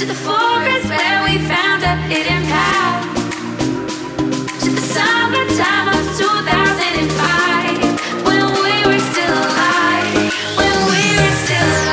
to the forest where we found a hidden path, to the summertime of 2005, when we were still alive, when we were still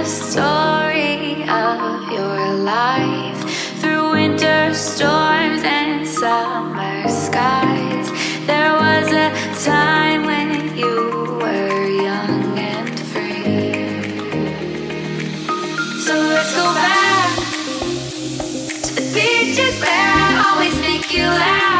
story of your life, through winter storms and summer skies. There was a time when you were young and free. So let's go back to the pictures where I always make you laugh.